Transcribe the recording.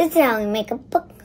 This is how we make a book.